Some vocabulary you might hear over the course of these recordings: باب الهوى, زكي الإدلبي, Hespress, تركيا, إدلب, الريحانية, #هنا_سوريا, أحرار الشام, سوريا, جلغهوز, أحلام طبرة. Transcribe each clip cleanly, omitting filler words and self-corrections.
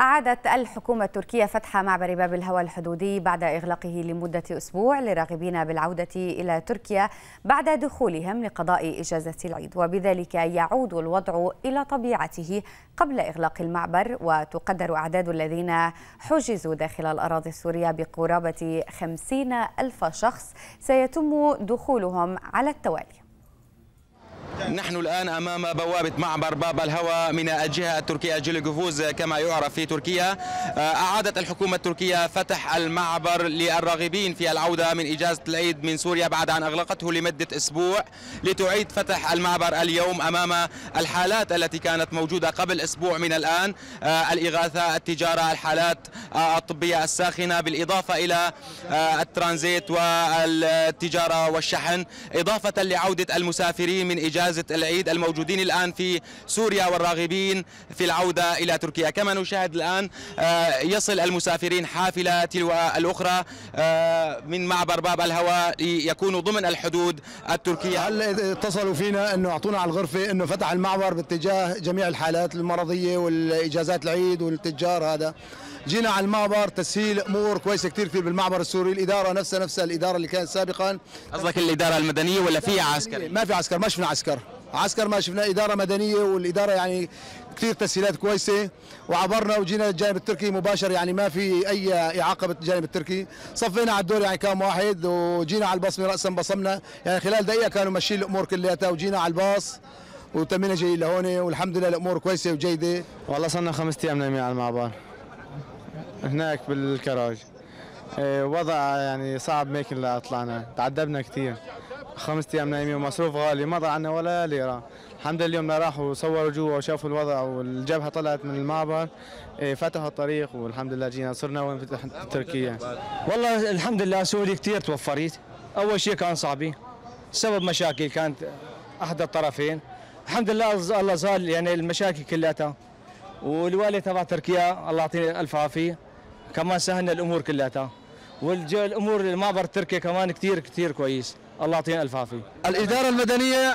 أعادت الحكومة التركية فتح معبر باب الهوى الحدودي بعد إغلاقه لمدة أسبوع لراغبين بالعودة إلى تركيا بعد دخولهم لقضاء إجازة العيد، وبذلك يعود الوضع إلى طبيعته قبل إغلاق المعبر. وتقدر أعداد الذين حجزوا داخل الأراضي السورية بقرابة 50,000 شخص سيتم دخولهم على التوالي. نحن الآن أمام بوابة معبر باب الهوى من الجهة التركية جلغهوز كما يعرف في تركيا. أعادت الحكومة التركية فتح المعبر للراغبين في العودة من إجازة العيد من سوريا بعد أن أغلقته لمدة أسبوع، لتعيد فتح المعبر اليوم أمام الحالات التي كانت موجودة قبل أسبوع من الآن: الإغاثة، التجارة، الحالات الطبية الساخنة، بالإضافة إلى الترانزيت والتجارة والشحن، إضافة لعودة المسافرين من إجازة العيد الموجودين الآن في سوريا والراغبين في العودة إلى تركيا. كما نشاهد الآن يصل المسافرين حافلة تلو الأخرى من معبر باب الهوى ليكونوا ضمن الحدود التركية. هلا اتصلوا فينا أنه أعطونا على الغرفة أنه فتح المعبر باتجاه جميع الحالات المرضية والإجازات العيد والتجار. هذا جينا على المعبر تسهيل امور كويسه كثير بالمعبر السوري. الاداره نفسها الاداره اللي كانت سابقا. قصدك الاداره المدنيه ولا في عسكر؟ ما في عسكر، ما شفنا عسكر ما شفنا، اداره مدنيه. والاداره يعني كثير تسهيلات كويسه، وعبرنا وجينا للجانب التركي مباشر، يعني ما في اي اعاقه بالجانب التركي. صفينا على الدور يعني كام واحد وجينا على البصمه، راسا بصمنا يعني خلال دقيقه كانوا ماشيين الامور كلياتها، وجينا على الباص وتمينا جايين لهون والحمد لله الامور كويسه وجيده. والله صرنا 5 ايام نايمين على المعبر هناك بالكراج، وضع يعني صعب. ميك اللي طلعنا تعذبنا كثير، 5 ايام نايمين ومصروف غالي، ما ضاع عنا ولا ليره. الحمد لله اليوم راحوا وصوروا جوا وشافوا الوضع، والجبهه طلعت من المعبر، فتحوا الطريق والحمد لله جينا صرنا وين تركيا. والله الحمد لله سوريا كثير توفرت. اول شيء كان صعبين سبب مشاكل كانت احد الطرفين، الحمد لله الله زال يعني المشاكل كلها. والوالي تبع تركيا الله يعطيه الف عافيه كمان سهلنا الامور كلها، والامور المعبر التركي كمان كثير كويس، الله يعطيه الف عافيه. الاداره المدنيه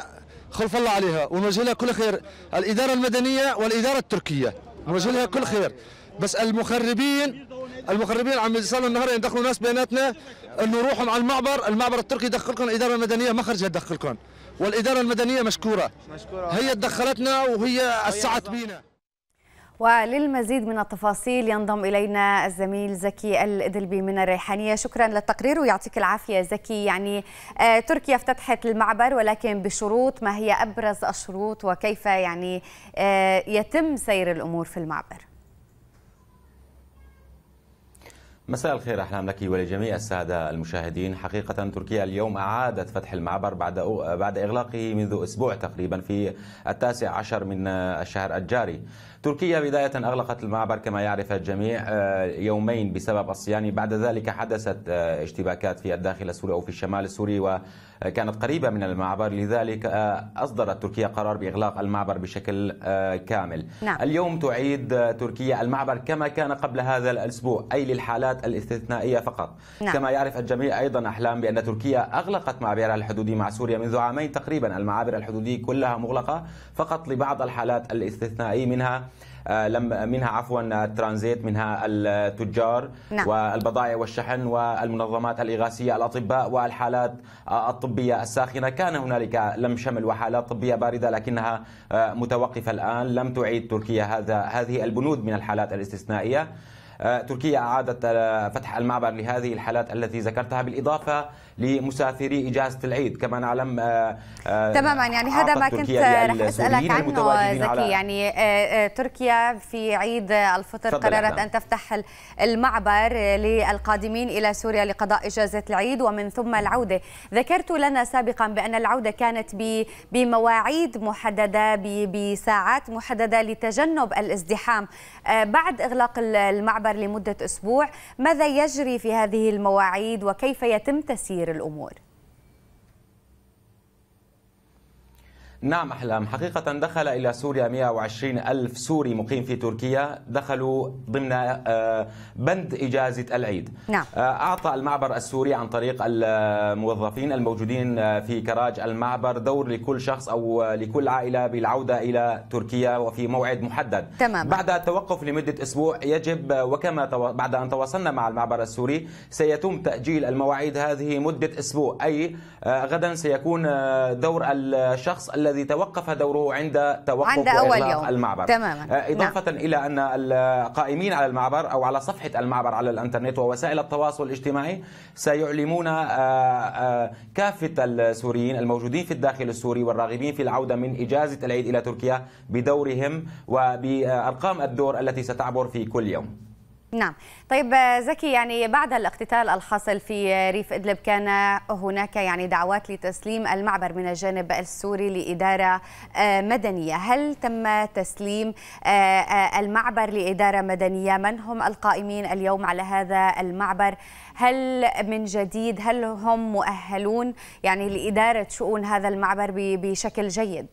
خلف الله عليها ونوجه لها كل خير، الاداره المدنيه والاداره التركيه نوجه لها كل خير. بس المخربين عم يصلوا النهار يدخلوا ناس بيناتنا انه روحوا على المعبر التركي دخلكم، الاداره المدنيه ما خرجت تدخلكم، والاداره المدنيه مشكوره هي تدخلتنا وهي اسعت بينا. وللمزيد من التفاصيل ينضم إلينا الزميل زكي الإدلبي من الريحانية. شكرا للتقرير ويعطيك العافية زكي. يعني تركيا افتتحت المعبر ولكن بشروط، ما هي أبرز الشروط وكيف يعني يتم سير الأمور في المعبر؟ مساء الخير، أحلام لك ولجميع السادة المشاهدين. حقيقة تركيا اليوم أعادت فتح المعبر بعد إغلاقه منذ أسبوع تقريبا في 19 من الشهر الجاري. تركيا بداية أغلقت المعبر كما يعرف الجميع يومين بسبب الصيانة، بعد ذلك حدثت اشتباكات في الداخل السوري أو في الشمال السوري وكانت قريبة من المعبر، لذلك أصدرت تركيا قرار بإغلاق المعبر بشكل كامل. نعم. اليوم تعيد تركيا المعبر كما كان قبل هذا الأسبوع، أي للحالات الاستثنائية فقط. نعم. كما يعرف الجميع أيضا أحلام بأن تركيا أغلقت معبرها الحدودي مع سوريا منذ عامين تقريبا، المعابر الحدودية كلها مغلقة فقط لبعض الحالات الاستثنائية منها الترانزيت، منها التجار. نعم. والبضائع والشحن والمنظمات الإغاثية، الأطباء والحالات الطبية الساخنة. كان هنالك لم شمل وحالات طبية باردة لكنها متوقفة الآن. لم تعيد تركيا هذه البنود من الحالات الاستثنائية. تركيا أعادت فتح المعبر لهذه الحالات التي ذكرتها، بالإضافة لمسافري إجازة العيد كما نعلم. تماما، يعني هذا ما كنت رح أسألك عنه زكي. يعني تركيا في عيد الفطر قررت أن تفتح المعبر للقادمين إلى سوريا لقضاء إجازة العيد ومن ثم العودة. ذكرت لنا سابقا بأن العودة كانت بمواعيد محددة، بساعات محددة لتجنب الازدحام. بعد إغلاق المعبر لمدة أسبوع، ماذا يجري في هذه المواعيد وكيف يتم تسيير الأمور؟ نعم أحلام، حقيقة دخل إلى سوريا 120 ألف سوري مقيم في تركيا، دخلوا ضمن بند إجازة العيد. نعم. أعطى المعبر السوري عن طريق الموظفين الموجودين في كراج المعبر دور لكل شخص أو لكل عائلة بالعودة إلى تركيا وفي موعد محدد. تمام. بعد التوقف لمدة أسبوع يجب، وكما بعد أن تواصلنا مع المعبر السوري سيتم تأجيل المواعيد هذه مدة أسبوع، أي غدا سيكون دور الشخص الذي توقف دوره عند توقف إغلاق المعبر. تماما. إضافة نعم. إلى أن القائمين على المعبر أو على صفحة المعبر على الإنترنت ووسائل التواصل الاجتماعي سيعلمون كافة السوريين الموجودين في الداخل السوري والراغبين في العودة من إجازة العيد إلى تركيا بدورهم وبأرقام الدور التي ستعبر في كل يوم. نعم. طيب زكي، يعني بعد الاقتتال الحاصل في ريف إدلب كان هناك يعني دعوات لتسليم المعبر من الجانب السوري لإدارة مدنية، هل تم تسليم المعبر لإدارة مدنية؟ من هم القائمين اليوم على هذا المعبر؟ هل من جديد هل هم مؤهلون يعني لإدارة شؤون هذا المعبر بشكل جيد؟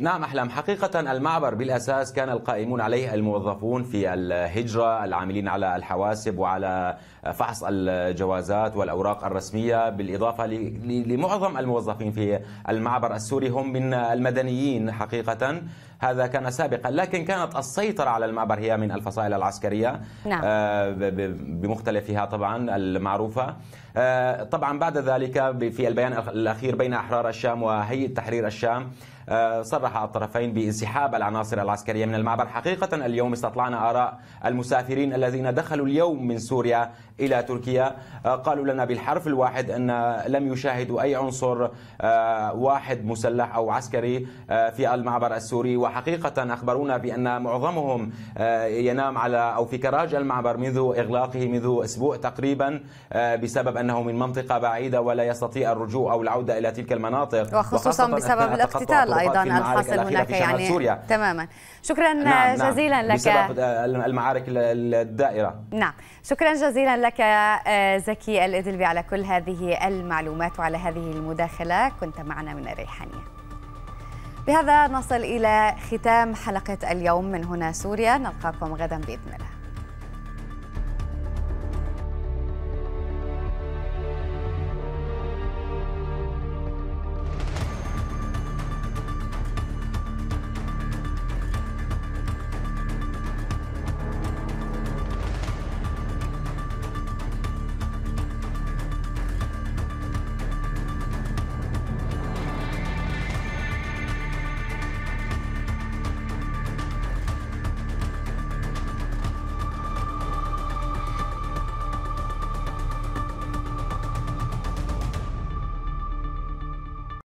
نعم أحلام، حقيقة المعبر بالأساس كان القائمون عليه الموظفون في الهجرة، العاملين على الحواسب وعلى فحص الجوازات والأوراق الرسمية، بالإضافة لمعظم الموظفين في المعبر السوري هم من المدنيين حقيقة، هذا كان سابقا، لكن كانت السيطرة على المعبر هي من الفصائل العسكرية. نعم. بمختلفها طبعا المعروفة. طبعا بعد ذلك في البيان الأخير بين أحرار الشام وهيئة تحرير الشام صرح الطرفين بانسحاب العناصر العسكرية من المعبر. حقيقة اليوم استطلعنا آراء المسافرين الذين دخلوا اليوم من سوريا إلى تركيا، قالوا لنا بالحرف الواحد أن لم يشاهدوا أي عنصر واحد مسلح أو عسكري في المعبر السوري، وحقيقة أخبرونا بأن معظمهم ينام على أو في كراج المعبر منذ إغلاقه منذ أسبوع تقريبا، بسبب أنه من منطقة بعيدة ولا يستطيع الرجوع أو العودة إلى تلك المناطق، وخصوصا بسبب الاقتتال ايضا الحاصل هناك يعني سوريا. تماما. شكرا جزيلا لك بسبب المعارك الدائرة. نعم، شكرا جزيلا لك زكي الإدلبي على كل هذه المعلومات وعلى هذه المداخلة، كنت معنا من الريحانية. بهذا نصل إلى ختام حلقة اليوم من هنا سوريا، نلقاكم غدا بإذن الله.